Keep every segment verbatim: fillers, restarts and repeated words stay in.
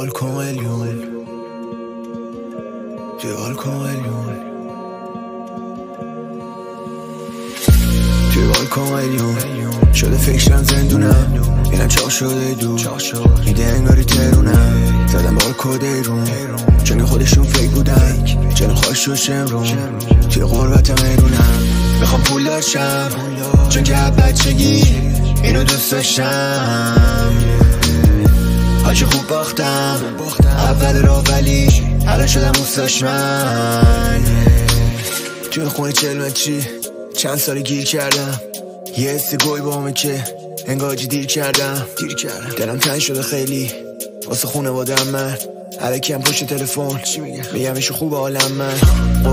جعلكم اليوم جعلكم اليوم جعلكم اليوم شده فکرم زندونم اینم چاق شده دو میده انگاری ترونم زدم بار کده رون چنگ خودشون فکر بودن چنگ خواهش رو شمرون توی قربتم ایرونم میخوام پول داشتم چون که بچگی اینو دوست داشتم هاشه خوب باختم اول را ولی الان شدم اوستاش من توی خونه چلمت چی چند سالی گیر کردم یه حسی گوی با همه که انگاجی دیر کردم دیر کردم دلم تنگ شده خیلی واسه خونوادم من علکی هم پشت تلفن میگم ایشو خوب عالم من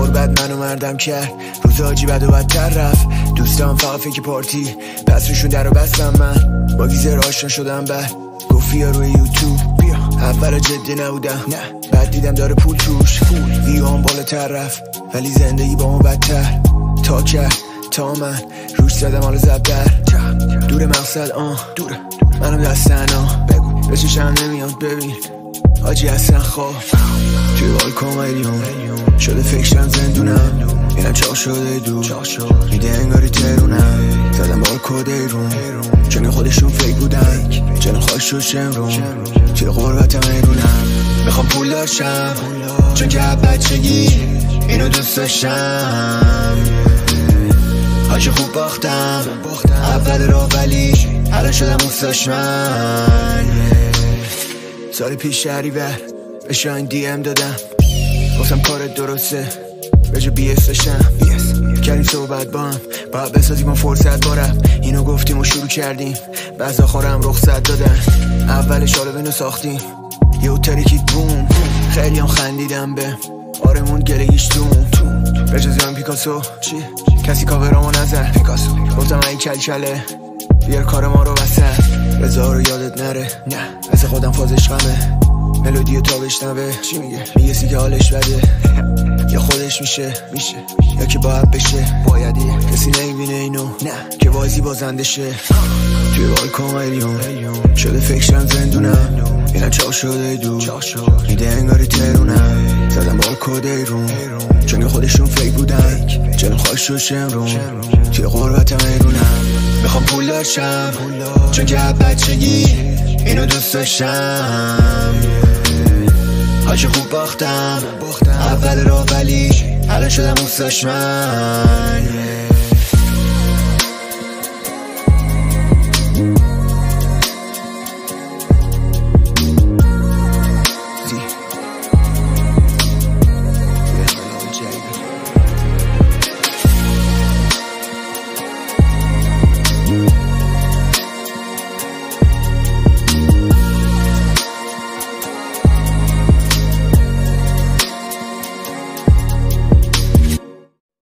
قربت منو مردم کرد روزا عجیبت و بدتر رفت دوستم فقط فکر پارتی پس روشون در رو بستم من با گیزر آشنا شدم بعد گفتی ها روی یوتیوب بیا اول جدی نبودم نه بعد دیدم داره پول توش ویوام بالاتر رفت ولی زندگی با ما بدتر تا کرد تا من روش زدم حالا زبدر دور مقصد آه دوره منم دستن آه به چشم نمیاد ببین آجی هستن خواه توی بالکن میلیون شده فکرم زندونم اینم چاق شده دو میده انگاری ترونم زدم بار کده رون چون خودشون فکر بودن چون خواهش رو شمرون توی قربتم ایرونم میخوام پول داشتم چون که بچگی اینو دوست داشتم هاشه خوب باختم اول را ولی الان شدم اوستاش من سال پیش شهریور به شاین دی ام دادم گفتم کارت درسته به جا بی اس داشتم کردیم صحبت با هم باید بسازیم و فرصت بارم اینو گفتیم و شروع کردیم بعض آخارم رخصت دادن اولش آلوینو ساختیم یهو ترکید بوم خیلی هم خندیدم به آرمون گلگیش دوم به جز یان پیکاسو چی؟ کسی کاورامو نزد پیکاسو گفتم این کلکله بیار کار ما رو وسط رضا رو یادت نره نه از خودم فازش غمه ملودیو تا بشنوه چی میگه میگه سی که حالش بده یا خودش میشه میشه یا که باید بشه بایدیه کسی نمیبینه اینو نه که وازی بازنده شه توی بالکن میلیون شده فکرم زندونم اینم چاق شده دو میده انگاری ترونم زدم بار کده رون چون خودشون فکر بودن چون خواهش رو شمرون توی قربتم ایرونم میخوام پول داشتم چون که بچگی اینو دوست داشتم هاشه خوب باختم اول را ولی الان شدم اوستاش من